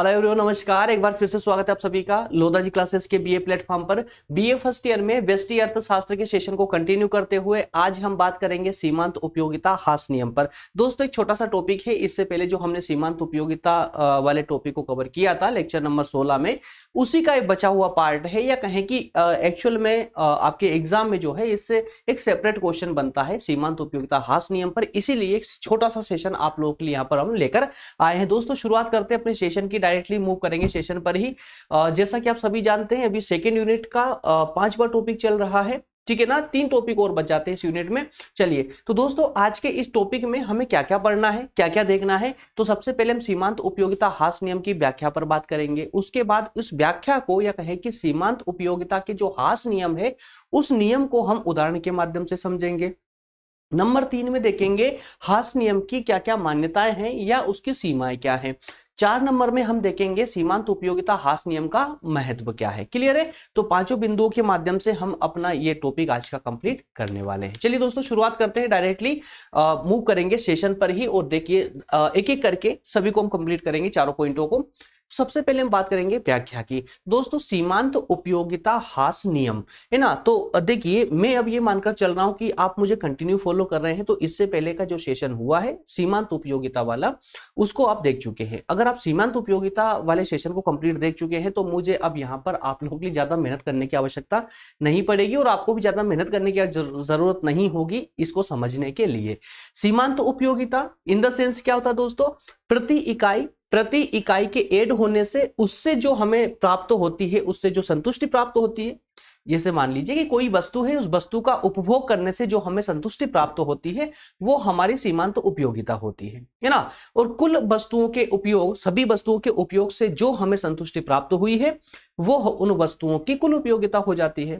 Hello everyone, नमस्कार। एक बार फिर से स्वागत है आप सभी का लोधाजी क्लासेस के बीए प्लेटफॉर्म पर। बीए फर्स्ट ईयर में व्यष्टि अर्थशास्त्र के सेशन को कंटिन्यू करते हुए आज हम बात करेंगे सीमांत उपयोगिता ह्रास नियम पर। दोस्तों, एक छोटा सा टॉपिक है। इससे पहले जो हमने सीमांत उपयोगिता वाले टॉपिक को कवर किया था लेक्चर नंबर 16 में, उसी का एक बचा हुआ पार्ट है, या कहें कि एक्चुअल में आपके एग्जाम में जो है इससे एक सेपरेट क्वेश्चन बनता है सीमांत उपयोगिता ह्रास नियम पर। इसीलिए एक छोटा सा सेशन आप लोगों के लिए यहाँ पर हम लेकर आए हैं। दोस्तों, शुरुआत करते हैं अपने सेशन की, डायरेक्टली मूव करेंगे सेशन पर ही। जैसा कि आप सभी जानते हैं अभी सेकेंड यूनिट का 5वां टॉपिक चल रहा है, ठीक है ना। 3 टॉपिक और बच जाते हैं इस यूनिट में। चलिए, तो दोस्तों आज के इस टॉपिक में हमें क्या क्या पढ़ना है, क्या क्या देखना है। तो सबसे पहले हम सीमांत उपयोगिता ह्रास नियम की व्याख्या पर बात करेंगे। उसके बाद उस व्याख्या को, या कहें कि सीमांत उपयोगिता के जो ह्रास नियम है, उस नियम को हम उदाहरण के माध्यम से समझेंगे। नंबर 3 में देखेंगे ह्रास नियम की क्या क्या मान्यताएं हैं या उसकी सीमाएं क्या है। 4 नंबर में हम देखेंगे सीमांत उपयोगिता ह्रास नियम का महत्व क्या है। क्लियर है? तो 5 बिंदुओं के माध्यम से हम अपना ये टॉपिक आज का कंप्लीट करने वाले हैं। चलिए दोस्तों, शुरुआत करते हैं, डायरेक्टली मूव करेंगे सेशन पर ही, और देखिए एक एक करके सभी को हम कंप्लीट करेंगे, 4 पॉइंटों को। सबसे पहले हम बात करेंगे व्याख्या की। दोस्तों, सीमांत उपयोगिता ह्रास नियम है ना, तो देखिए मैं अब ये मानकर चल रहा हूं कि आप मुझे कंटिन्यू फॉलो कर रहे हैं। तो इससे पहले का जो सेशन हुआ है सीमांत उपयोगिता वाला, उसको आप देख चुके हैं। अगर आप सीमांत उपयोगिता वाले सेशन को कंप्लीट देख चुके हैं तो मुझे अब यहाँ पर आप लोगों के लिए ज्यादा मेहनत करने की आवश्यकता नहीं पड़ेगी, और आपको भी ज्यादा मेहनत करने की जरूरत नहीं होगी इसको समझने के लिए। सीमांत उपयोगिता इन द सेंस क्या होता है दोस्तों, प्रति इकाई के ऐड होने से उससे जो हमें प्राप्त होती है, उससे जो संतुष्टि प्राप्त होती है। जैसे मान लीजिए कि कोई वस्तु है, उस वस्तु का उपभोग करने से जो हमें संतुष्टि प्राप्त होती है वो हमारी सीमांत उपयोगिता होती है ना। और कुल वस्तुओं के उपयोग, सभी वस्तुओं के उपयोग से जो हमें संतुष्टि प्राप्त हुई है वो उन वस्तुओं की कुल उपयोगिता हो जाती है।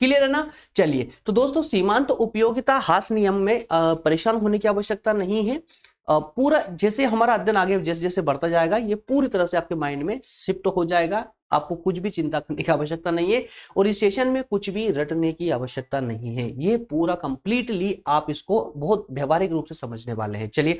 क्लियर है ना? चलिए, तो दोस्तों सीमांत उपयोगिता ह्रास नियम में परेशान होने की आवश्यकता नहीं है। पूरा जैसे हमारा अध्ययन आगे जैसे जैसे बढ़ता जाएगा ये पूरी तरह से आपके माइंड में शिफ्ट हो जाएगा। आपको कुछ भी चिंता करने की आवश्यकता नहीं है, और इस सेशन में कुछ भी रटने की आवश्यकता नहीं है। ये पूरा कंप्लीटली आप इसको बहुत व्यवहारिक रूप से समझने वाले हैं। चलिए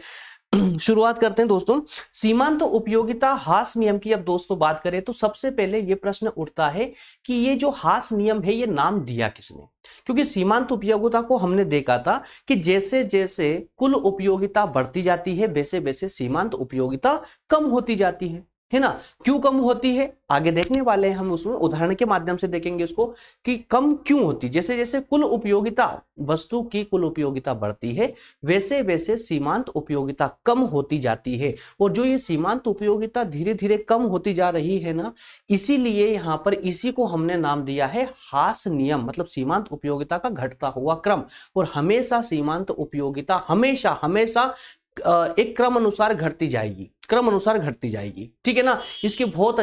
शुरुआत करते हैं दोस्तों सीमांत उपयोगिता ह्रास नियम की। अब दोस्तों बात करें तो सबसे पहले ये प्रश्न उठता है कि ये जो ह्रास नियम है ये नाम दिया किसने, क्योंकि सीमांत उपयोगिता को हमने देखा था कि जैसे जैसे कुल उपयोगिता बढ़ती जाती है वैसे वैसे सीमांत उपयोगिता कम होती जाती है ना। क्यों कम होती है आगे देखने वाले हैं हम, उसमें उदाहरण के माध्यम से देखेंगे उसको कि कम क्यों होती। जैसे जैसे कुल उपयोगिता, वस्तु की कुल उपयोगिता बढ़ती है वैसे वैसे सीमांत उपयोगिता कम होती जाती है। और जो ये सीमांत उपयोगिता धीरे धीरे कम होती जा रही है ना, इसीलिए यहाँ पर इसी को हमने नाम दिया है ह्रास नियम, मतलब सीमांत उपयोगिता का घटता हुआ क्रम। और हमेशा सीमांत उपयोगिता हमेशा एक क्रम अनुसार घटती जाएगी, क्रम अनुसार घटती जाएगी, ठीक है ना। इसके बहुत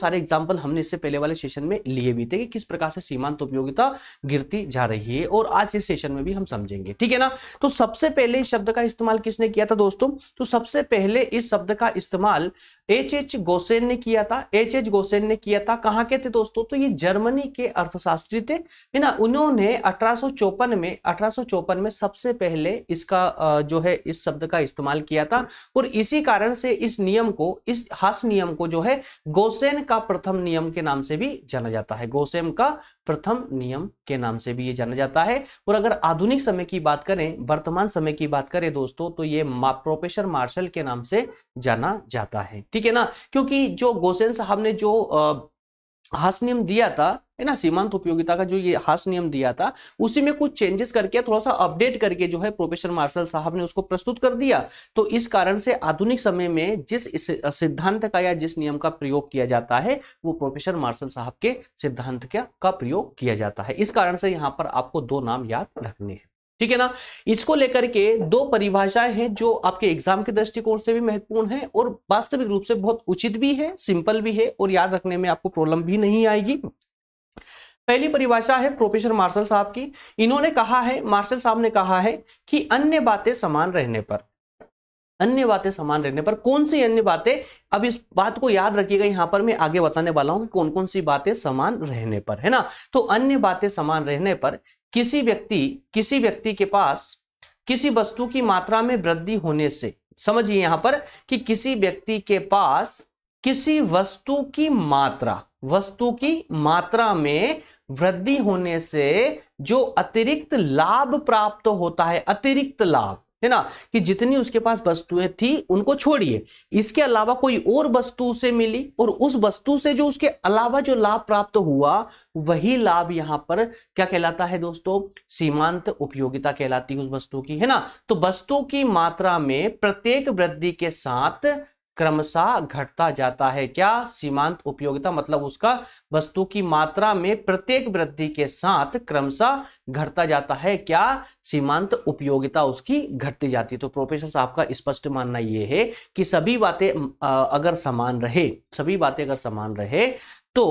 सारे एग्जाम्पल हमने इससे पहले वाले सेशन में लिए भी थे कि किस प्रकार से सीमांत उपयोगिता गिरती जा रही है, और आज इस सेशन में भी हम समझेंगे, ठीक है ना। तो सबसे पहले इस शब्द का इस्तेमाल किसने किया था दोस्तों, तो सबसे पहले इस शब्द का इस्तेमाल H.H. गौसेन ने किया था। H.H. गौसेन ने किया था। कहाँ के थे दोस्तों, तो ये जर्मनी के अर्थशास्त्री थे, है ना। उन्होंने 1854 में सबसे पहले इसका जो है इस शब्द का इस्तेमाल किया था, और इसी कारण से इस नियम को, इस ह्रास नियम को जो है गौसेन का प्रथम नियम के नाम से भी जाना जाता है। गौसेन का प्रथम नियम के नाम से भी ये जाना जाता है। और अगर आधुनिक समय की बात करें, वर्तमान समय की बात करें दोस्तों, तो ये प्रोफेसर मार्शल के नाम से जाना जाता है, ठीक है ना। क्योंकि जो गौसेन साहब ने जो ह्रास नियम दिया था, है ना, सीमांत उपयोगिता का जो ये ह्रास नियम दिया था, उसी में कुछ चेंजेस करके, थोड़ा सा अपडेट करके जो है प्रोफेसर मार्शल साहब ने उसको प्रस्तुत कर दिया। तो इस कारण से आधुनिक समय में जिस सिद्धांत का या जिस नियम का प्रयोग किया जाता है वो प्रोफेसर मार्शल साहब के सिद्धांत का प्रयोग किया जाता है। इस कारण से यहाँ पर आपको 2 नाम याद रखने हैं, ठीक है ना। इसको लेकर के 2 परिभाषाएं हैं जो आपके एग्जाम के दृष्टिकोण से भी महत्वपूर्ण है, और वास्तविक रूप से बहुत उचित भी है, सिंपल भी है, और याद रखने में आपको प्रॉब्लम भी नहीं आएगी। पहली परिभाषा है प्रोफेसर मार्शल साहब की। इन्होंने कहा है, मार्शल साहब ने कहा है कि अन्य बातें समान रहने पर कौन सी अन्य बातें, अब इस बात को याद रखिएगा, यहाँ पर मैं आगे बताने वाला हूं कि कौन कौन सी बातें समान रहने पर, है ना। तो अन्य बातें समान रहने पर किसी व्यक्ति के पास किसी वस्तु की मात्रा में वृद्धि होने से, समझिए यहाँ पर कि किसी व्यक्ति के पास किसी वस्तु की मात्रा में वृद्धि होने से जो अतिरिक्त लाभ प्राप्त होता है, अतिरिक्त लाभ है ना, कि जितनी उसके पास वस्तुएं थी उनको छोड़िए, इसके अलावा कोई और वस्तु से मिली और उस वस्तु से जो उसके अलावा जो लाभ प्राप्त हुआ वही लाभ यहां पर क्या कहलाता है दोस्तों, सीमांत उपयोगिता कहलाती है उस वस्तु की, है ना। तो वस्तु की मात्रा में प्रत्येक वृद्धि के साथ क्रमशः घटता जाता है क्या, सीमांत उपयोगिता, मतलब उसका वस्तु की मात्रा में प्रत्येक वृद्धि के साथ क्रमशः घटता जाता है क्या, सीमांत उपयोगिता उसकी घटती जाती है। तो प्रोफेसर साहब का स्पष्ट मानना यह है कि सभी बातें अगर समान रहे तो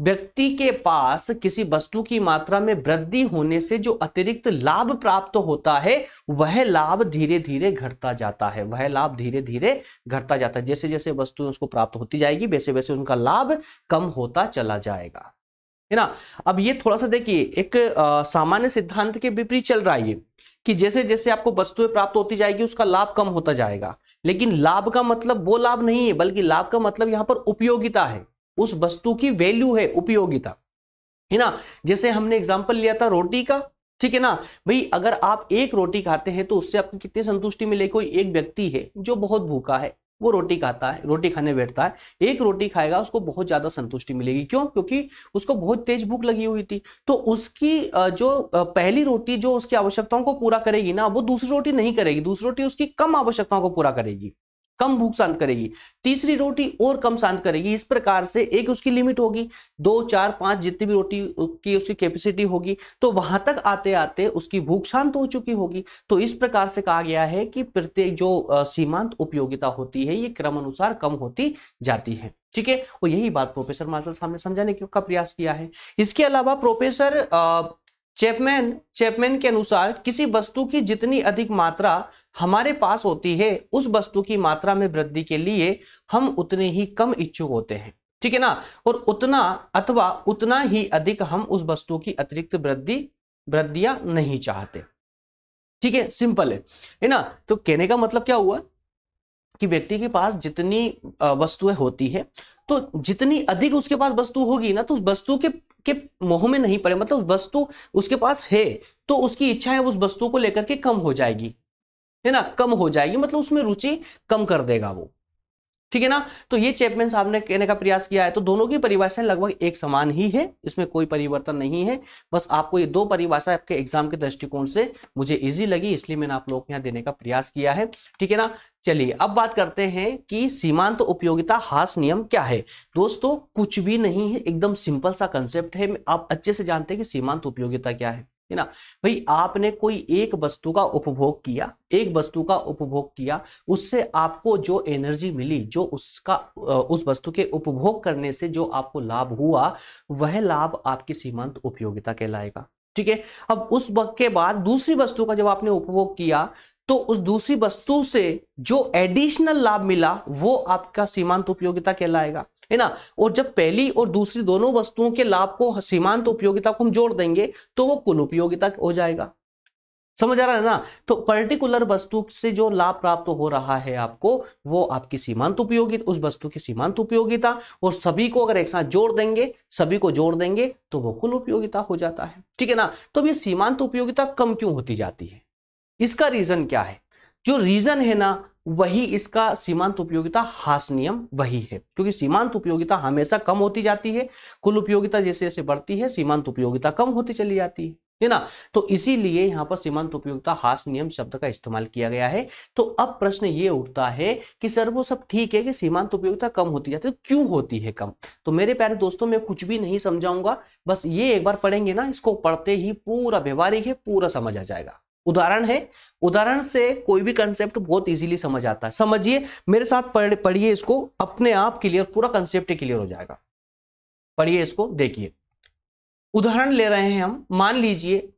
व्यक्ति के पास किसी वस्तु की मात्रा में वृद्धि होने से जो अतिरिक्त लाभ प्राप्त होता है वह लाभ धीरे धीरे घटता जाता है, वह लाभ धीरे धीरे घटता जाता है। जैसे जैसे वस्तुएं उसको प्राप्त होती जाएगी वैसे वैसे उनका लाभ कम होता चला जाएगा, है ना। अब ये थोड़ा सा देखिए एक सामान्य सिद्धांत के विपरीत चल रहा है ये, कि जैसे जैसे आपको वस्तुएं प्राप्त होती जाएगी उसका लाभ कम होता जाएगा, लेकिन लाभ का मतलब वो लाभ नहीं है, बल्कि लाभ का मतलब यहाँ पर उपयोगिता है, उस वस्तु की वैल्यू है, उपयोगिता, है ना। जैसे हमने एग्जांपल लिया था रोटी का, ठीक है ना भाई, अगर आप एक रोटी खाते हैं तो उससे आपको कितनी संतुष्टि मिलेगी। कोई एक व्यक्ति है जो बहुत भूखा है, वो रोटी खाता है, रोटी खाने बैठता है, एक रोटी खाएगा उसको बहुत ज्यादा संतुष्टि मिलेगी, क्यों, क्योंकि उसको बहुत तेज भूख लगी हुई थी। तो उसकी जो पहली रोटी जो उसकी आवश्यकताओं को पूरा करेगी ना, वो दूसरी रोटी नहीं करेगी, दूसरी रोटी उसकी कम आवश्यकताओं को पूरा करेगी, कम भूख शांत करेगी, तीसरी रोटी और कम शांत करेगी। इस प्रकार से एक उसकी लिमिट होगी, 2, 4, 5 जितनी भी रोटी की उसकी कैपेसिटी होगी, तो वहां तक आते आते उसकी भूख शांत हो चुकी होगी। तो इस प्रकार से कहा गया है कि प्रत्येक जो सीमांत उपयोगिता होती है ये क्रम अनुसार कम होती जाती है, ठीक है। और यही बात प्रोफेसर मालसा साहब ने समझाने का प्रयास किया है। इसके अलावा प्रोफेसर चैपमैन के अनुसार किसी वस्तु की जितनी अधिक मात्रा हमारे पास होती है उस वस्तु की मात्रा में वृद्धि के लिए हम उतने ही कम इच्छुक होते हैं, ठीक है ना, और उतना अथवा उतना ही अधिक हम उस वस्तु की अतिरिक्त वृद्धियां नहीं चाहते, ठीक है, सिंपल है ना। तो कहने का मतलब क्या हुआ कि व्यक्ति के पास जितनी वस्तुएं होती है तो जितनी अधिक उसके पास वस्तु होगी ना, तो उस वस्तु के मोह में नहीं पड़े, मतलब वस्तु उसके पास है तो उसकी इच्छा है उस वस्तु को लेकर के कम हो जाएगी, है ना, कम हो जाएगी, मतलब उसमें रुचि कम कर देगा वो, ठीक है ना। तो ये चैपमैन साहब ने कहने का प्रयास किया है। तो दोनों की परिभाषाएं लगभग एक समान ही है, इसमें कोई परिवर्तन नहीं है, बस आपको ये दो परिभाषा आपके एग्जाम के दृष्टिकोण से मुझे इजी लगी इसलिए मैंने आप लोगों को यहाँ देने का प्रयास किया है, ठीक है ना। चलिए अब बात करते हैं कि सीमांत उपयोगिता ह्रास नियम क्या है। दोस्तों कुछ भी नहीं है, एकदम सिंपल सा कंसेप्ट है, आप अच्छे से जानते हैं कि सीमांत उपयोगिता क्या है, है ना भाई। आपने कोई एक वस्तु का उपभोग किया, उससे आपको जो एनर्जी मिली, जो उसका उस वस्तु के उपभोग करने से जो आपको लाभ हुआ वह लाभ आपकी सीमांत उपयोगिता कहलाएगा, ठीक है। अब उस वक्त के बाद दूसरी वस्तु का जब आपने उपभोग किया तो उस दूसरी वस्तु से जो एडिशनल लाभ मिला वो आपका सीमांत उपयोगिता कहलाएगा, है ना। और जब पहली और दूसरी दोनों वस्तुओं के लाभ को, सीमांत उपयोगिता को हम जोड़ देंगे तो वो कुल उपयोगिता हो जाएगा, समझ आ रहा है ना। तो पर्टिकुलर वस्तु से जो लाभ प्राप्त हो रहा है आपको वो आपकी सीमांत उपयोगिता, उस वस्तु की सीमांत उपयोगिता, और सभी को अगर एक साथ जोड़ देंगे तो वो कुल उपयोगिता हो जाता है, ठीक है ना। तो ये सीमांत उपयोगिता कम क्यों होती जाती है, इसका रीजन क्या है। जो रीजन है ना वही इसका सीमांत उपयोगिता ह्रास नियम वही है, क्योंकि सीमांत उपयोगिता हमेशा कम होती जाती है, कुल उपयोगिता जैसे जैसे बढ़ती है सीमांत उपयोगिता कम होती चली जाती है ना। तो इसीलिए यहाँ पर सीमांत उपयोगिता ह्रास नियम शब्द का इस्तेमाल किया गया है। तो अब प्रश्न ये उठता है कि सर वो सब ठीक है कि सीमांत उपयोगिता कम होती जाती है, क्यों होती है कम। तो मेरे प्यारे दोस्तों मैं कुछ भी नहीं समझाऊंगा, बस ये एक बार पढ़ेंगे ना, इसको पढ़ते ही पूरा व्यवहारिक है, पूरा समझ आ जाएगा। उदाहरण है, उदाहरण से कोई भी कंसेप्ट बहुत इजीली समझ आता है। समझिए मेरे साथ, पढ़िए इसको, अपने आप क्लियर, पूरा कंसेप्ट क्लियर हो जाएगा। पढ़िए इसको, देखिए उदाहरण ले रहे हैं हम। मान लीजिए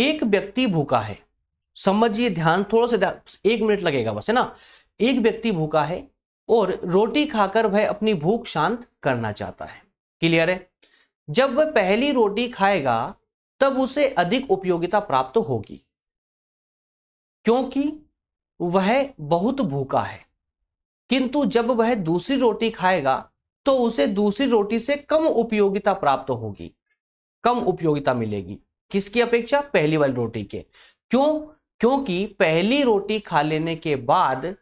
एक व्यक्ति भूखा है, समझिए ध्यान, थोड़ा सा ध्यान, 1 मिनट लगेगा बस, है ना। एक व्यक्ति भूखा है और रोटी खाकर वह अपनी भूख शांत करना चाहता है, क्लियर है। जब वह पहली रोटी खाएगा तब उसे अधिक उपयोगिता प्राप्त होगी क्योंकि वह बहुत भूखा है, किंतु जब वह दूसरी रोटी खाएगा तो उसे दूसरी रोटी से कम उपयोगिता प्राप्त होगी, कम उपयोगिता मिलेगी। किसकी अपेक्षा? पहली वाली रोटी के। क्यों? क्योंकि पहली रोटी खा लेने के बाद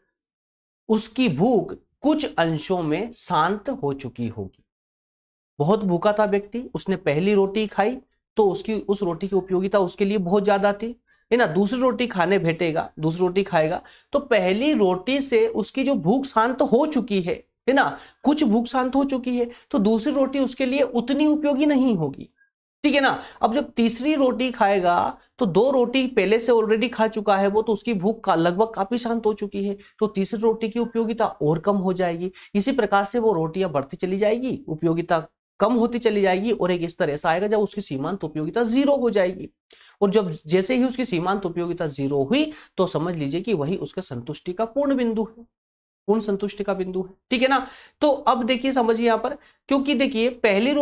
उसकी भूख कुछ अंशों में शांत हो चुकी होगी। बहुत भूखा था व्यक्ति, उसने पहली रोटी खाई तो उसकी उस रोटी की उपयोगिता उसके लिए बहुत ज्यादा थी, है ना। दूसरी रोटी खाने बैठेगा, दूसरी रोटी खाएगा तो पहली रोटी से उसकी जो भूख शांत हो चुकी है ना, कुछ भूख शांत हो चुकी है तो दूसरी रोटी उसके लिए उतनी उपयोगी नहीं होगी, ठीक है ना। अब जब तीसरी रोटी खाएगा तो दो रोटी पहले से ऑलरेडी खा चुका है वो, तो उसकी भूख का लगभग काफी शांत हो चुकी है तो तीसरी रोटी की उपयोगिता और कम हो जाएगी। इसी प्रकार से वो रोटियां बढ़ती चली जाएगी, उपयोगिता कम होती चली जाएगी और एक स्तर ऐसा आएगा जब उसकी सीमांत उपयोगिता 0 हो जाएगी। और जब जैसे ही उसकी सीमांत उपयोगिता 0 हुई तो समझ लीजिए कि वही उसके संतुष्टि का पूर्ण बिंदु है, पूर्ण संतुष्टि का बिंदु है, ठीक है ना। तो अब देखिए, समझिए यहां पर, क्योंकि देखिए पहली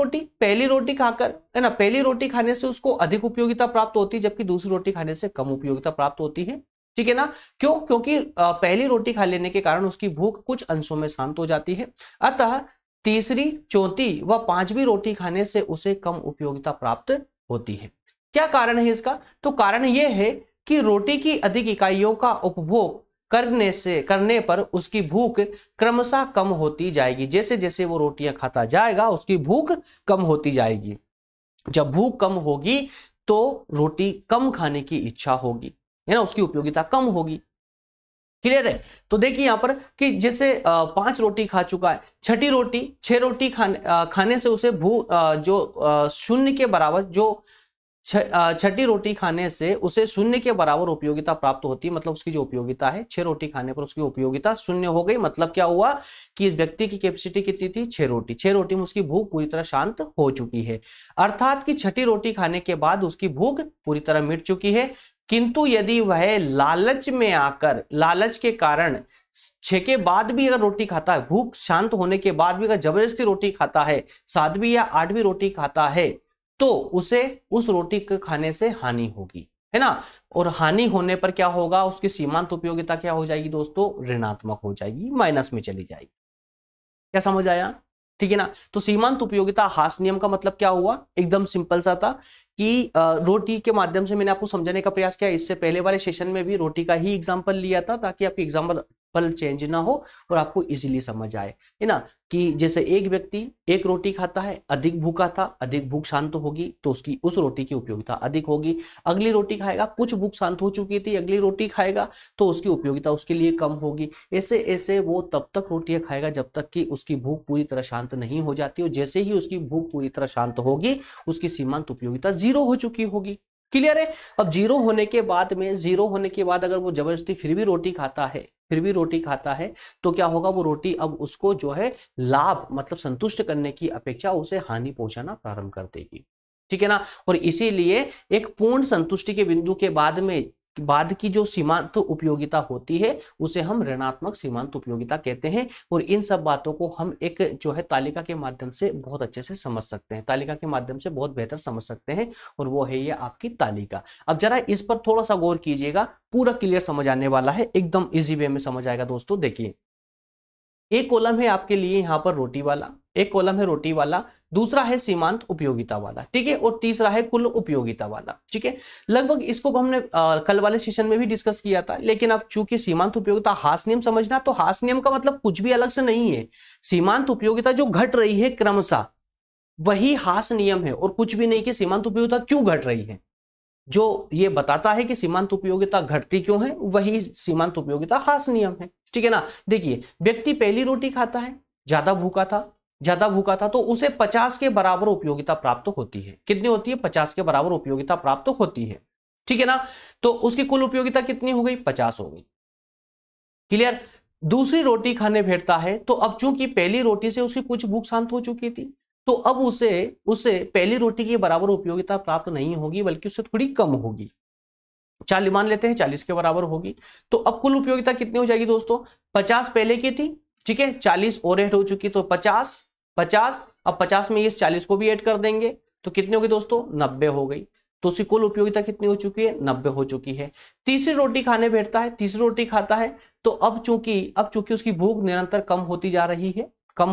रोटी खाकर, है ना, पहली रोटी खाने से उसको अधिक उपयोगिता प्राप्त होती है जबकि दूसरी रोटी खाने से कम उपयोगिता प्राप्त होती है, ठीक है ना। क्यों? क्योंकि पहली रोटी खा लेने के कारण उसकी भूख कुछ अंशों में शांत हो जाती है, अतः तीसरी, चौथी व पांचवी रोटी खाने से उसे कम उपयोगिता प्राप्त होती है। क्या कारण है इसका? तो कारण यह है कि रोटी की अधिक इकाइयों का उपभोग करने पर उसकी भूख क्रमशः कम होती जाएगी। जैसे जैसे वो रोटियां खाता जाएगा उसकी भूख कम होती जाएगी। जब भूख कम होगी तो रोटी कम खाने की इच्छा होगी, है ना, उसकी उपयोगिता कम होगी। क्लियर है? तो देखिए यहाँ पर कि जैसे 5 रोटी खा चुका है, छठी रोटी, 6 रोटी खाने से उसे शून्य के बराबर, जो छठी रोटी खाने से उसे शून्य के बराबर उपयोगिता प्राप्त होती है। मतलब उसकी जो उपयोगिता है 6 रोटी खाने पर उसकी उपयोगिता शून्य हो गई। मतलब क्या हुआ कि इस व्यक्ति की कैपेसिटी कितनी थी? 6 रोटी। 6 रोटी में उसकी भूख पूरी तरह शांत हो चुकी है, अर्थात कि छठी रोटी खाने के बाद उसकी भूख पूरी तरह मिट चुकी है। किंतु यदि वह लालच में आकर, लालच के कारण 6 के बाद भी अगर रोटी खाता है, भूख शांत होने के बाद भी अगर जबरदस्ती रोटी खाता है, 7वीं या 8वीं रोटी खाता है तो उसे उस रोटी के खाने से हानि होगी, है ना। और हानि होने पर क्या होगा? उसकी सीमांत उपयोगिता क्या हो जाएगी दोस्तों? ऋणात्मक हो जाएगी, माइनस में चली जाएगी। क्या समझ आया? ठीक है ना। तो सीमांत उपयोगिता ह्रास नियम का मतलब क्या हुआ? एकदम सिंपल सा था कि रोटी के माध्यम से मैंने आपको समझाने का प्रयास किया। इससे पहले वाले सेशन में भी रोटी का ही एग्जाम्पल लिया था ताकि आपकी एग्जाम्पल चेंज ना हो और आपको इजीली समझ आए, है ना। कि जैसे एक व्यक्ति 1 रोटी खाता है, अधिक भूखा था, अधिक भूख शांत होगी तो उसकी उस रोटी की उपयोगिता अधिक होगी। अगली रोटी खाएगा, कुछ भूख शांत हो चुकी थी, अगली रोटी खाएगा तो उसकी उपयोगिता उसके लिए कम होगी। ऐसे ऐसे वो तब तक रोटियां खाएगा जब तक कि उसकी भूख पूरी तरह शांत नहीं हो जाती। और जैसे ही उसकी भूख पूरी तरह शांत होगी उसकी सीमांत उपयोगिता 0 हो चुकी होगी। क्लियर है? अब 0 होने के बाद अगर वो जबरदस्ती फिर भी रोटी खाता है तो क्या होगा? वो रोटी अब उसको जो है लाभ, मतलब संतुष्ट करने की अपेक्षा उसे हानि पहुंचाना प्रारंभ कर देगी, ठीक है ना। और इसीलिए एक पूर्ण संतुष्टि के बिंदु के बाद की जो सीमांत उपयोगिता होती है उसे हम ऋणात्मक सीमांत उपयोगिता कहते हैं। और इन सब बातों को हम एक जो है तालिका के माध्यम से बहुत अच्छे से समझ सकते हैं, तालिका के माध्यम से बहुत बेहतर समझ सकते हैं। और वो है ये आपकी तालिका। अब जरा इस पर थोड़ा सा गौर कीजिएगा, पूरा क्लियर समझ आने वाला है, एकदम इजी वे में समझ आएगा दोस्तों। देखिए, एक कॉलम है आपके लिए यहाँ पर रोटी वाला, एक कॉलम है रोटी वाला, दूसरा है सीमांत उपयोगिता वाला, ठीक है, और तीसरा है कुल उपयोगिता वाला, ठीक है। लगभग इसको हमने कल वाले सेशन में भी डिस्कस किया था, लेकिन अब चूंकि सीमांत उपयोगिता ह्रास नियम समझना, तो ह्रास नियम का मतलब कुछ भी अलग से नहीं है। सीमांत उपयोगिता जो घट रही है क्रमशः वही ह्रास नियम है और कुछ भी नहीं कि सीमांत उपयोगिता क्यों घट रही है। जो ये बताता है कि सीमांत उपयोगिता घटती क्यों है वही सीमांत उपयोगिता ह्रास नियम है, ठीक है ना। देखिए, व्यक्ति पहली रोटी खाता है, ज्यादा भूखा था तो उसे 50 के बराबर उपयोगिता प्राप्त होती है। कितनी होती है? 50 के बराबर उपयोगिता प्राप्त होती है, ठीक है ना। तो उसकी कुल उपयोगिता कितनी हो गई? 50 हो गई। क्लियर? दूसरी रोटी खाने बैठता है तो अब चूंकि पहली रोटी से उसकी कुछ भूख शांत हो चुकी थी तो अब उसे पहली रोटी के बराबर उपयोगिता प्राप्त नहीं होगी बल्कि उससे थोड़ी कम होगी, 40 मान लेते हैं, 40 के बराबर होगी। तो अब कुल उपयोगिता कितनी हो जाएगी दोस्तों? 50 पहले की थी, ठीक है, 40 और ऐड हो चुकी तो 50, अब 50 में इस 40 को भी ऐड कर देंगे तो कितनी होगी दोस्तों? 90 हो गई। तो उसकी कुल उपयोगिता कितनी हो चुकी है, 90 हो चुकी है। तीसरी रोटी खाने बैठता है, तीसरी रोटी खाता है तो अब चूंकि उसकी भूख निरंतर कम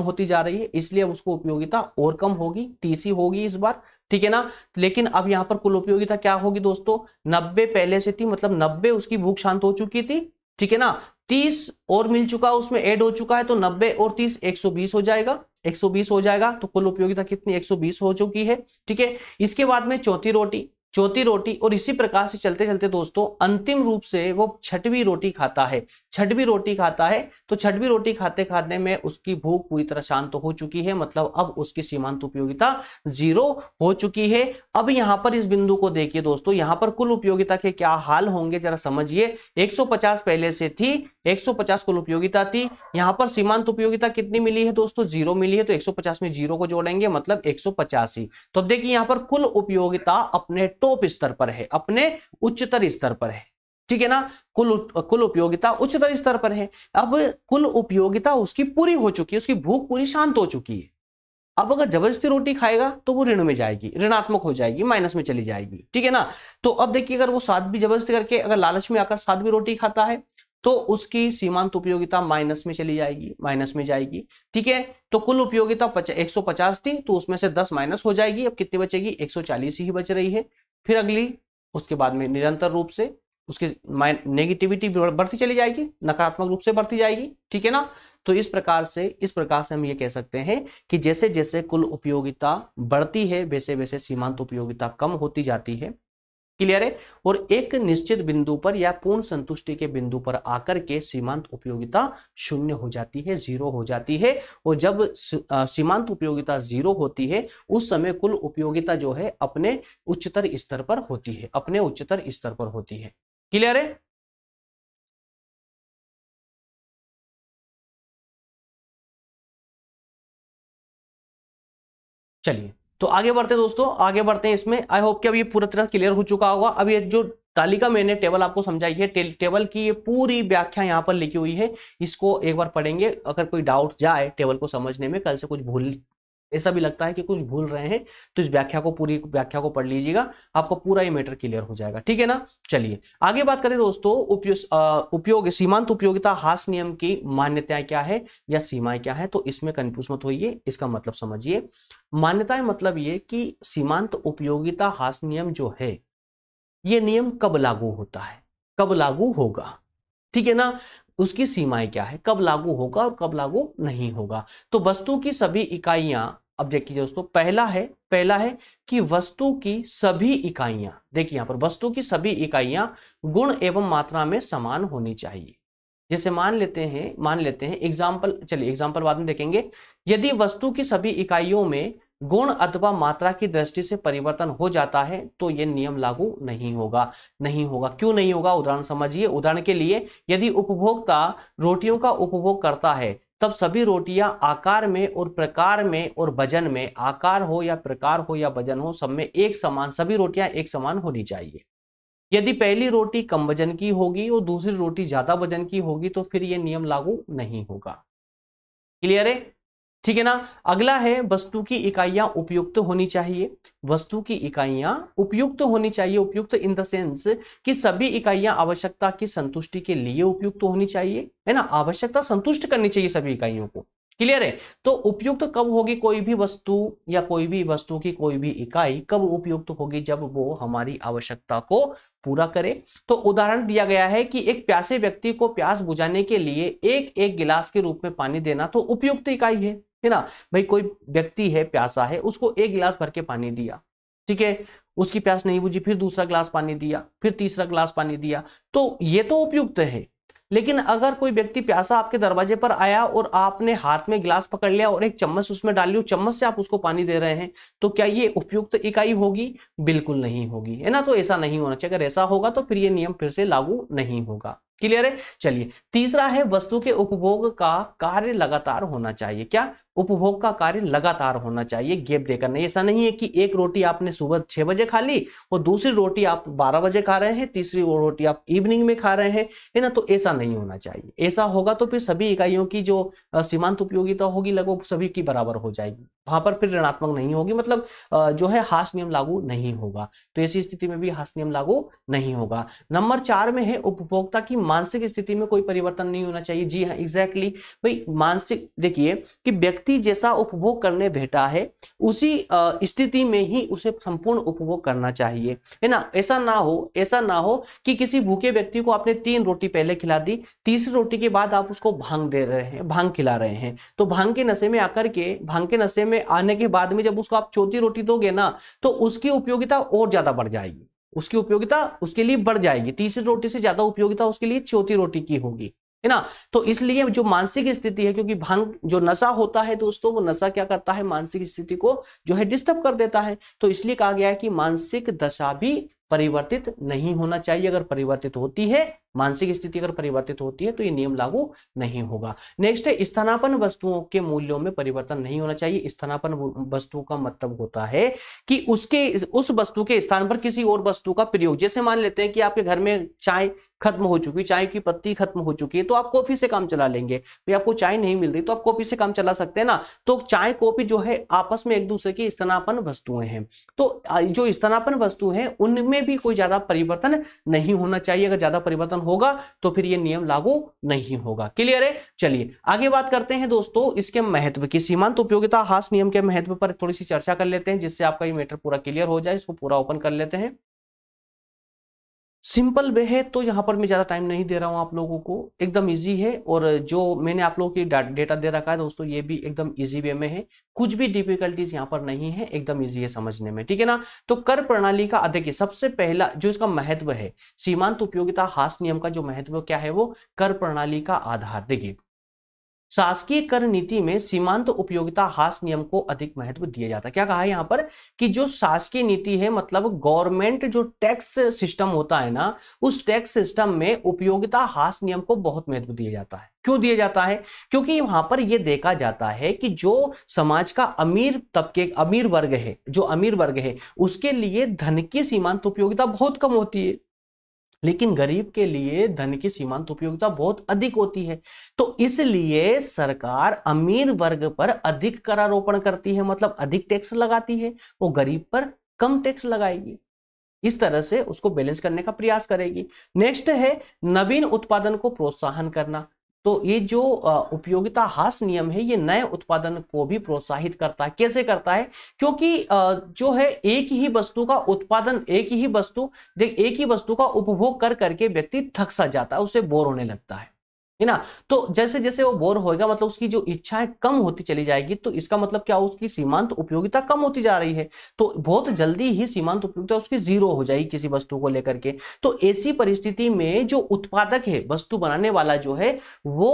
होती जा रही है, इसलिए अब उसको उपयोगिता और कम होगी, 30 ही होगी इस बार, ठीक है ना। लेकिन अब यहाँ पर कुल उपयोगिता क्या होगी दोस्तों, 90 पहले से थी, मतलब 90 उसकी भूख शांत हो चुकी थी, ठीक है ना, 30 और मिल चुका उसमें ऐड हो चुका है, तो 90 और 30 120 हो जाएगा, 120 हो जाएगा। तो कुल उपयोगिता कितनी 120 हो चुकी है, ठीक है। इसके बाद में चौथी रोटी और इसी प्रकार से चलते चलते दोस्तों अंतिम रूप से वो छठवीं रोटी खाता है। तो छठवीं रोटी खाते में उसकी भूख पूरी तरह शांत हो चुकी है, मतलब अब उसकी सीमांत उपयोगिता 0 हो चुकी है। अब यहाँ पर इस बिंदु को देखिए दोस्तों, यहाँ पर कुल उपयोगिता के क्या हाल होंगे जरा समझिए। 150 पहले से थी, 150 कुल उपयोगिता थी, यहाँ पर सीमांत उपयोगिता कितनी मिली है दोस्तों, 0 मिली है। तो 150 में 0 को जोड़ेंगे मतलब 185। तो अब देखिए यहाँ पर कुल उपयोगिता अपने टॉप स्तर पर है, अपने उच्चतर स्तर पर है, ठीक है ना। कुल उपयोगिता उच्चतर स्तर पर है। अब कुल उपयोगिता उसकी पूरी हो चुकी है, उसकी भूख पूरी शांत हो चुकी है। अब अगर जबरदस्ती रोटी खाएगा तो वो ऋण में जाएगी, ऋणात्मक हो जाएगी, माइनस में चली जाएगी, ठीक है ना। तो अब देखिए अगर वो सातवीं जबरदस्ती करके अगर लालच में आकर सातवीं रोटी खाता है तो उसकी सीमांत उपयोगिता माइनस में चली जाएगी, ठीक है। तो कुल उपयोगिता 150 थी तो उसमें से 10 माइनस हो जाएगी, अब कितनी बचेगी, 140 ही बच रही है। फिर अगली उसके बाद में निरंतर रूप से उसकी नेगेटिविटी बढ़ती चली जाएगी, नकारात्मक रूप से बढ़ती जाएगी, ठीक है ना। तो इस प्रकार से हम ये कह सकते हैं कि जैसे जैसे कुल उपयोगिता बढ़ती है वैसे वैसे सीमांत उपयोगिता कम होती जाती है, क्लियर है। और एक निश्चित बिंदु पर या पूर्ण संतुष्टि के बिंदु पर आकर के सीमांत उपयोगिता 0 हो जाती है, 0 हो जाती है। और जब सीमांत उपयोगिता 0 होती है उस समय कुल उपयोगिता जो है अपने उच्चतर स्तर पर होती है, क्लियर है। चलिए तो आगे बढ़ते दोस्तों, इसमें आई होप कि अब ये पूरा तरह क्लियर हो चुका होगा। अब ये जो तालिका मैंने टेबल आपको समझाई है, टेबल की ये पूरी व्याख्या यहाँ पर लिखी हुई है, इसको एक बार पढ़ेंगे। अगर कोई डाउट जाए टेबल को समझने में, कल से कुछ भूल ऐसा भी लगता है कि कुछ भूल रहे हैं, तो इस व्याख्या को पूरी पढ़ लीजिएगा, आपको पूरा ये मैटर क्लियर हो जाएगा, ठीक है ना। चलिए आगे बात करें दोस्तों, सीमांत उपयोगिता ह्रास नियम की मान्यताएं क्या है या सीमाएं क्या है। तो इसमें कंफ्यूज मत होइए, इसका मतलब समझिए। मान्यताएं मतलब ये कि सीमांत उपयोगिता ह्रास नियम जो है ये नियम कब लागू होता है, कब लागू होगा, ठीक है ना। उसकी सीमाएं क्या है, कब लागू होगा और कब लागू नहीं होगा। तो वस्तु की सभी इकाइयां, अब देखिए दोस्तों पहला है कि वस्तु की सभी इकाइयां, देखिए यहां पर वस्तु की सभी इकाइयां गुण एवं मात्रा में समान होनी चाहिए। जैसे मान लेते हैं एग्जाम्पल, चलिए एग्जाम्पल बाद में देखेंगे। यदि वस्तु की सभी इकाइयों में गुण अथवा मात्रा की दृष्टि से परिवर्तन हो जाता है तो यह नियम लागू नहीं होगा। क्यों नहीं होगा, उदाहरण समझिए। उदाहरण के लिए यदि उपभोक्ता रोटियों का उपभोग करता है तब सभी रोटियां आकार में और प्रकार में और वजन में, आकार हो या प्रकार हो या वजन हो, सब में एक समान, सभी रोटियां एक समान होनी चाहिए। यदि पहली रोटी कम वजन की होगी और दूसरी रोटी ज्यादा वजन की होगी तो फिर यह नियम लागू नहीं होगा, क्लियर है, ठीक है ना। अगला है वस्तु की इकाइयां उपयुक्त होनी चाहिए। उपयुक्त इन द सेंस कि सभी इकाइयां आवश्यकता की संतुष्टि के लिए उपयुक्त होनी चाहिए, है ना। आवश्यकता संतुष्ट करनी चाहिए सभी इकाइयों को, क्लियर है। तो उपयुक्त कब होगी कोई भी वस्तु या कोई भी वस्तु की कोई भी इकाई कब उपयुक्त होगी, जब वो हमारी आवश्यकता को पूरा करे। तो उदाहरण दिया गया है कि एक प्यासे व्यक्ति को प्यास बुझाने के लिए एक गिलास के रूप में पानी देना तो उपयुक्त इकाई है, है ना। भाई कोई व्यक्ति है प्यासा है, उसको एक गिलास भर के पानी दिया, ठीक है, उसकी प्यास नहीं बुझी, फिर दूसरा गिलास पानी दिया, फिर तीसरा गिलास पानी दिया, तो ये तो उपयुक्त है। लेकिन अगर कोई व्यक्ति प्यासा आपके दरवाजे पर आया और आपने हाथ में गिलास पकड़ लिया और एक चम्मच उसमें डाल लिया, चम्मच से आप उसको पानी दे रहे हैं, तो क्या ये उपयुक्त इकाई होगी, बिल्कुल नहीं होगी, है ना। तो ऐसा नहीं होना चाहिए। अगर ऐसा होगा तो फिर ये नियम फिर से लागू नहीं होगा, क्लियर है। चलिए तीसरा है वस्तु के उपभोग का कार्य लगातार होना चाहिए। क्या उपभोग का कार्य लगातार होना चाहिए, गैप देकर नहीं। ऐसा नहीं है कि एक रोटी आपने सुबह 6 बजे खा ली और दूसरी रोटी आप 12 बजे खा रहे हैं, तीसरी रोटी आप इवनिंग में खा रहे हैं, है ना। तो ऐसा नहीं होना चाहिए। ऐसा होगा तो फिर सभी इकाइयों की जो सीमांत उपयोगिता होगी लगभग सभी की बराबर हो जाएगी, वहां पर फिर ऋणात्मक नहीं होगी, मतलब जो है ह्रास नियम लागू नहीं होगा। तो ऐसी स्थिति में भी ह्रास नियम लागू नहीं होगा। नंबर 4 में है उपभोक्ता की मानसिक स्थिति में कोई परिवर्तन नहीं होना चाहिए। जी हाँ, एग्जैक्टली भाई मानसिक, देखिए कि व्यक्ति जैसा उपभोग करने बैठा है उसी स्थिति में ही उसे संपूर्ण उपभोग करना चाहिए, है ना। ऐसा ना हो कि किसी भूखे व्यक्ति को आपने 3 रोटी पहले खिला दी, तीसरी रोटी के बाद आप उसको भांग दे रहे हैं, भांग खिला रहे हैं, तो भांग के नशे में आने के बाद में जब उसको आप चौथी रोटी दोगे ना, तो उसकी उपयोगिता और ज्यादा बढ़ जाएगी, उसकी उपयोगिता उसके लिए बढ़ जाएगी। तीसरी रोटी से ज्यादा उपयोगिता उसके लिए चौथी रोटी की होगी, है ना। तो इसलिए जो मानसिक स्थिति है, क्योंकि भांग जो नशा होता है दोस्तों, वो नशा क्या करता है, मानसिक स्थिति को जो है डिस्टर्ब कर देता है। तो इसलिए कहा गया है कि मानसिक दशा भी परिवर्तित नहीं होना चाहिए। अगर परिवर्तित होती है मानसिक स्थिति, अगर परिवर्तित होती है तो ये नियम लागू नहीं होगा। नेक्स्ट है स्थानापन्न वस्तुओं के मूल्यों में परिवर्तन नहीं होना चाहिए। स्थानापन्न वस्तु का मतलब होता है कि उसके उस वस्तु के स्थान पर किसी और वस्तु का प्रयोग, जैसे मान लेते हैं कि आपके घर में चाय खत्म हो चुकी, चाय की पत्ती खत्म हो चुकी है, तो आप कॉफी से काम चला लेंगे। तो आपको चाय नहीं मिल रही तो आप कॉफी से काम चला सकते हैं ना। तो चाय कॉफी जो है आपस में एक दूसरे की स्थानापन्न वस्तुएं हैं, तो जो स्थानापन्न वस्तु है उनमें भी कोई ज्यादा परिवर्तन नहीं होना चाहिए। अगर ज्यादा परिवर्तन होगा तो फिर यह नियम लागू नहीं होगा। क्लियर है। चलिए आगे बात करते हैं दोस्तों इसके महत्व की। सीमांत उपयोगिता ह्रास नियम के महत्व पर थोड़ी सी चर्चा कर लेते हैं, जिससे आपका ये मैटर पूरा क्लियर हो जाए। इसको पूरा ओपन कर लेते हैं, सिंपल वे है, तो यहाँ पर मैं ज़्यादा टाइम नहीं दे रहा हूँ आप लोगों को, एकदम इजी है। और जो मैंने आप लोगों की डेटा दे रखा है दोस्तों, ये भी एकदम इजी वे में है, कुछ भी डिफिकल्टीज यहाँ पर नहीं है, एकदम इजी है समझने में, ठीक है ना। तो कर प्रणाली का देखिए सबसे पहला जो इसका महत्व है, सीमांत उपयोगिता ह्रास नियम का जो महत्व क्या है, वो कर प्रणाली का आधार। देखिए शासकीय कर नीति में सीमांत उपयोगिता ह्रास नियम को अधिक महत्व दिया जाता है। क्या कहा है यहाँ पर कि जो शासकीय नीति है, मतलब गवर्नमेंट जो टैक्स सिस्टम होता है ना, उस टैक्स सिस्टम में उपयोगिता ह्रास नियम को बहुत महत्व दिया जाता है। क्यों दिया जाता है? क्योंकि वहां पर यह देखा जाता है कि जो समाज का अमीर तबके, अमीर वर्ग है, जो अमीर वर्ग है उसके लिए धन की सीमांत उपयोगिता बहुत कम होती है, लेकिन गरीब के लिए धन की सीमांत उपयोगिता बहुत अधिक होती है। तो इसलिए सरकार अमीर वर्ग पर अधिक करारोपण करती है, मतलब अधिक टैक्स लगाती है, वो गरीब पर कम टैक्स लगाएगी। इस तरह से उसको बैलेंस करने का प्रयास करेगी। नेक्स्ट है नवीन उत्पादन को प्रोत्साहन करना। तो ये जो उपयोगिता ह्रास नियम है, ये नए उत्पादन को भी प्रोत्साहित करता है। कैसे करता है? क्योंकि जो है एक ही वस्तु का उत्पादन, एक ही वस्तु का उपभोग कर करके व्यक्ति थक सा जाता है, उसे बोर होने लगता है ना। तो जैसे जैसे वो बोर होएगा, मतलब उसकी जो इच्छाएं कम होती चली जाएगी, तो इसका मतलब क्या, उसकी सीमांत उपयोगिता कम होती जा रही है। तो बहुत जल्दी ही सीमांत उपयोगिता उसकी जीरो हो जाएगी किसी वस्तु को लेकर के। तो ऐसी परिस्थिति में जो उत्पादक है, वस्तु बनाने वाला जो है, वो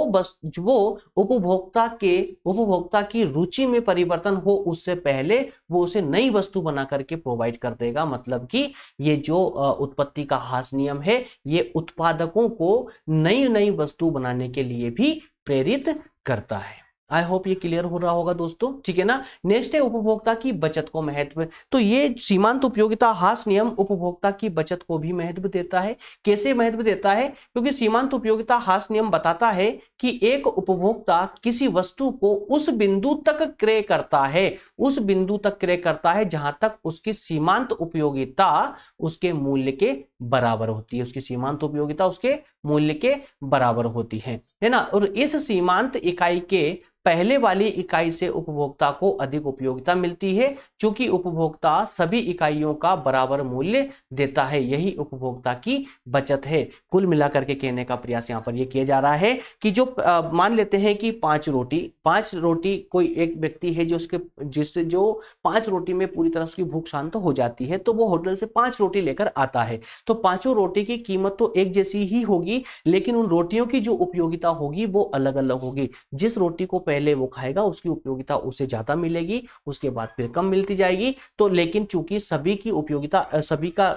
उपभोक्ता की रुचि में परिवर्तन हो उससे पहले वो उसे नई वस्तु बना करके प्रोवाइड कर देगा। मतलब कि ये जो उत्पत्ति का ह्रास नियम है, ये उत्पादकों को नई नई वस्तु बनाने के लिए भी प्रेरित करता है। आई होप ये क्लियर हो रहा होगा दोस्तों, ठीक है ना। नेक्स्ट है उपभोक्ता की बचत को महत्व। तो ये सीमांत उपयोगिता ह्रास नियम उपभोक्ता की बचत को भी महत्व देता है। कैसे महत्व देता है? क्योंकि सीमांत उपयोगिता ह्रास नियम बताता है कि एक उपभोक्ता किसी वस्तु को उस बिंदु तक क्रय करता है, उस बिंदु तक क्रय करता है जहां तक उसकी सीमांत उपयोगिता उसके मूल्य के बराबर होती है, उसकी सीमांत उपयोगिता उसके मूल्य के बराबर होती है ना। और इस सीमांत इकाई के पहले वाली इकाई से उपभोक्ता को अधिक उपयोगिता मिलती है, क्योंकि उपभोक्ता सभी इकाइयों का बराबर मूल्य देता है। यही उपभोक्ता की बचत है। कुल मिलाकर के कहने का प्रयास यहाँ पर यह किया जा रहा है कि जो मान लेते हैं कि 5 रोटी कोई एक व्यक्ति है जिससे 5 रोटी में पूरी तरह उसकी भूख शांत हो जाती है, तो वो होटल से 5 रोटी लेकर आता है। तो 5 रोटी की कीमत तो एक जैसी ही होगी, लेकिन उन रोटियों की जो उपयोगिता होगी वो अलग अलग होगी। जिस रोटी को पहले वो खाएगा उसकी उपयोगिता उसे ज्यादा मिलेगी, उसके बाद फिर कम मिलती जाएगी। तो लेकिन चूंकि सभी की उपयोगिता, सभी का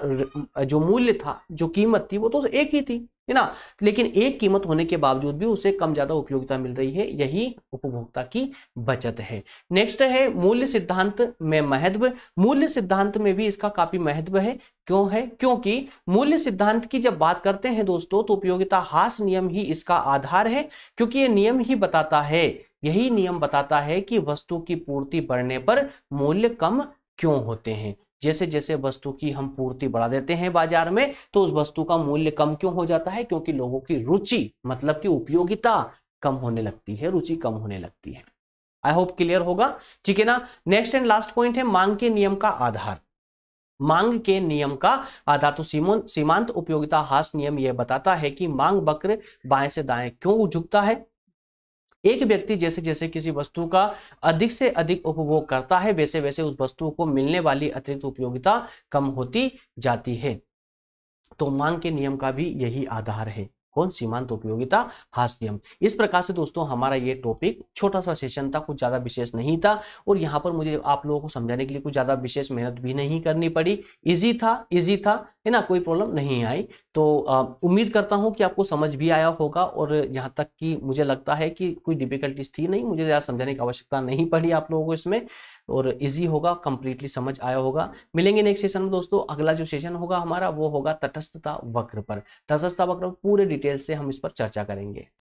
जो मूल्य था, जो कीमत थी, वो तो एक ही थी, है ना। लेकिन एक कीमत होने के बावजूद भी उसे कम ज्यादा उपयोगिता मिल रही है, यही उपभोक्ता की बचत है। नेक्स्ट है मूल्य सिद्धांत में महत्व। मूल्य सिद्धांत में भी इसका काफी महत्व है। क्यों है? क्योंकि मूल्य सिद्धांत की जब बात करते हैं दोस्तों, तो उपयोगिता ह्रास नियम ही इसका आधार है, क्योंकि ये नियम ही बताता है, यही नियम बताता है कि वस्तु की पूर्ति बढ़ने पर मूल्य कम क्यों होते हैं। जैसे जैसे वस्तु की हम पूर्ति बढ़ा देते हैं बाजार में, तो उस वस्तु का मूल्य कम क्यों हो जाता है? क्योंकि लोगों की रुचि, मतलब कि उपयोगिता कम होने लगती है, रुचि कम होने लगती है। आई होप क्लियर होगा, ठीक है ना। नेक्स्ट एंड लास्ट पॉइंट है मांग के नियम का आधार। मांग के नियम का आधार, तो सीमांत उपयोगिता ह्रास नियम यह बताता है कि मांग वक्र बाएं से दाएं क्यों झुकता है। एक व्यक्ति जैसे जैसे किसी वस्तु का अधिक से अधिक उपभोग करता है, वैसे वैसे उस वस्तु को मिलने वाली अतिरिक्त उपयोगिता कम होती जाती है। तो मांग के नियम का भी यही आधार है। कौन? सीमांत उपयोगिता ह्रास नियम। इस प्रकार से दोस्तों हमारा ये टॉपिक छोटा सा सेशन था, कुछ ज़्यादा विशेष नहीं था, और यहाँ पर मुझे आप लोगों को समझाने के लिए कुछ ज़्यादा विशेष मेहनत भी नहीं करनी पड़ी। इजी था, है ना, कोई प्रॉब्लम नहीं आई। तो उम्मीद करता हूँ कि आपको समझ भी आया होगा, और यहाँ तक कि मुझे लगता है कि कोई डिफिकल्टीज थी नहीं, मुझे ज़्यादा समझाने की आवश्यकता नहीं पड़ी आप लोगों को इसमें, और इजी होगा, कंप्लीटली समझ आया होगा। मिलेंगे नेक्स्ट सेशन में दोस्तों। अगला जो सेशन होगा हमारा, वो होगा तटस्थता वक्र पर। तटस्थता वक्र पूरे डिटेल से हम इस पर चर्चा करेंगे।